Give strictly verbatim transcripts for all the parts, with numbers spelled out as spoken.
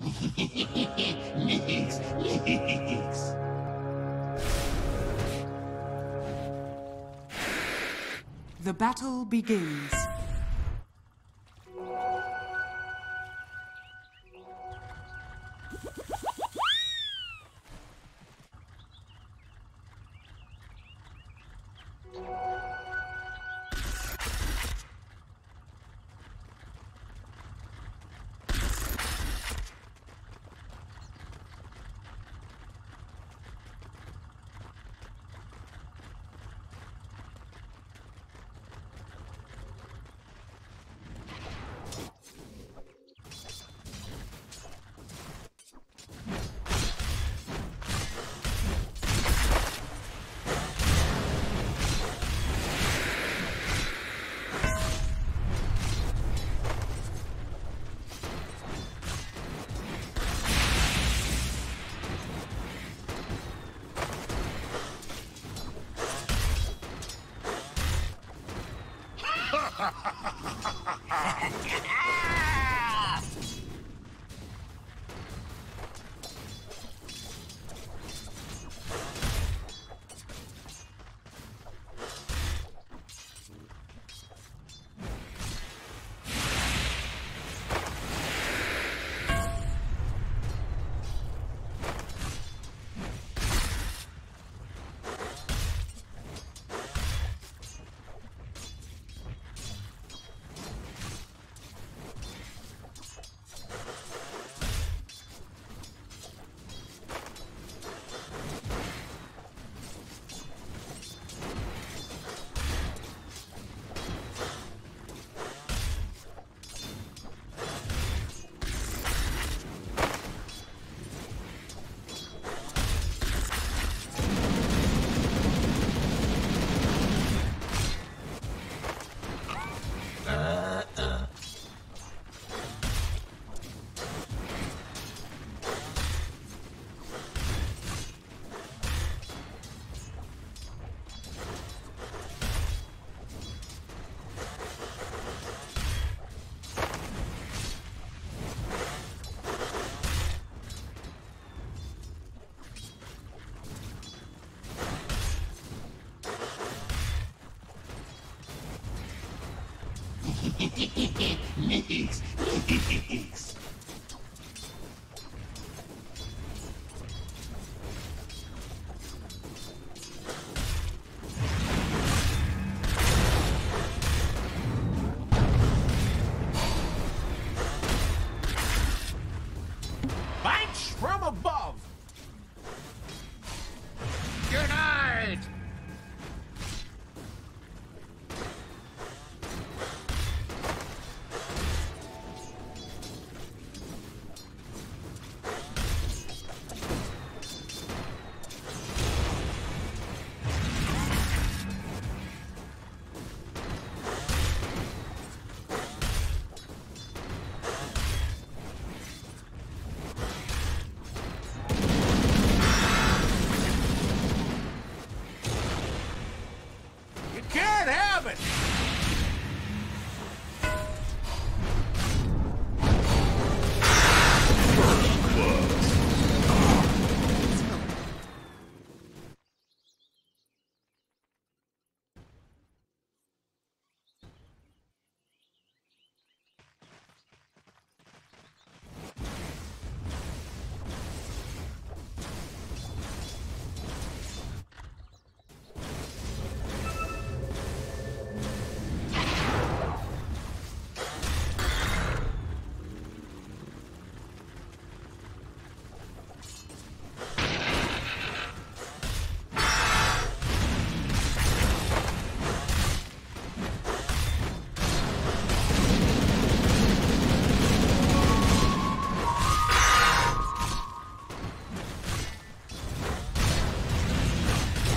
Leaks, leaks. The battle begins. Leaks, leaks. Bites from above. Good night.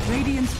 Radiant's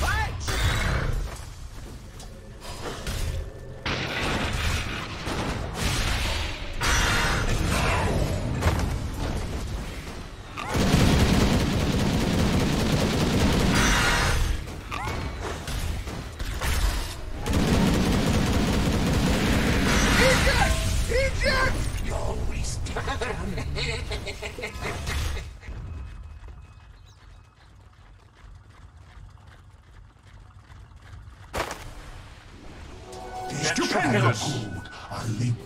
Fight! These two panels are linked.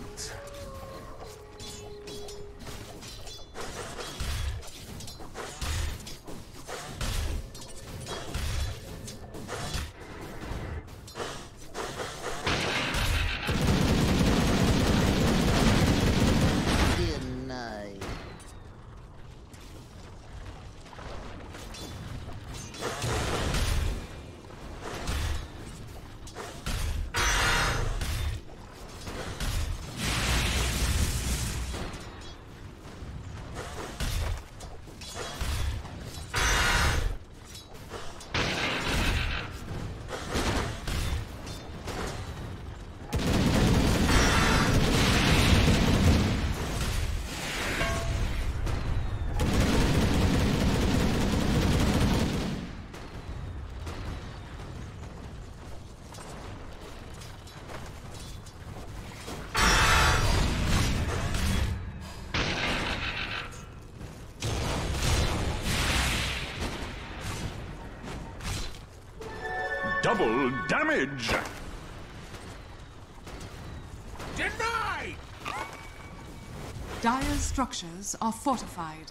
Double damage! Denied! Dire's structures are fortified.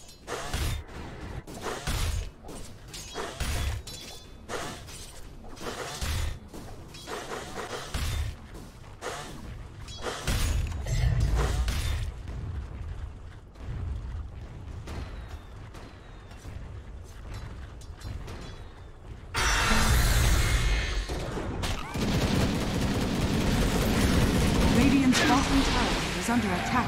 Under attack.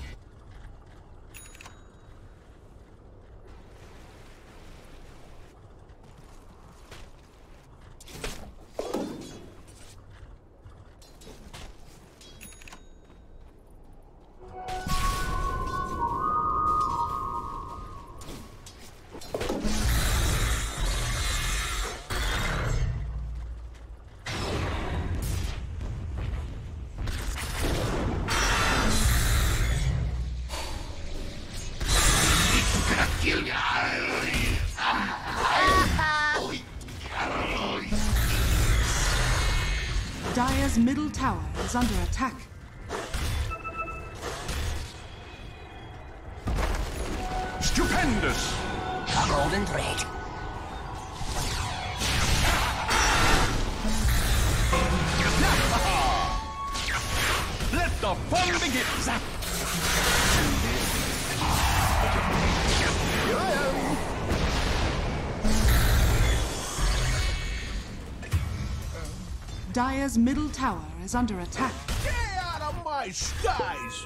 Dire's middle tower is under attack. Stupendous! A golden thread. Let the fun begin! Here I am! Dire's middle tower is under attack. Get out of my skies!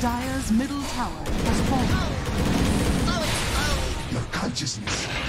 Dire's middle tower has fallen. Oh, oh, oh. Your consciousness.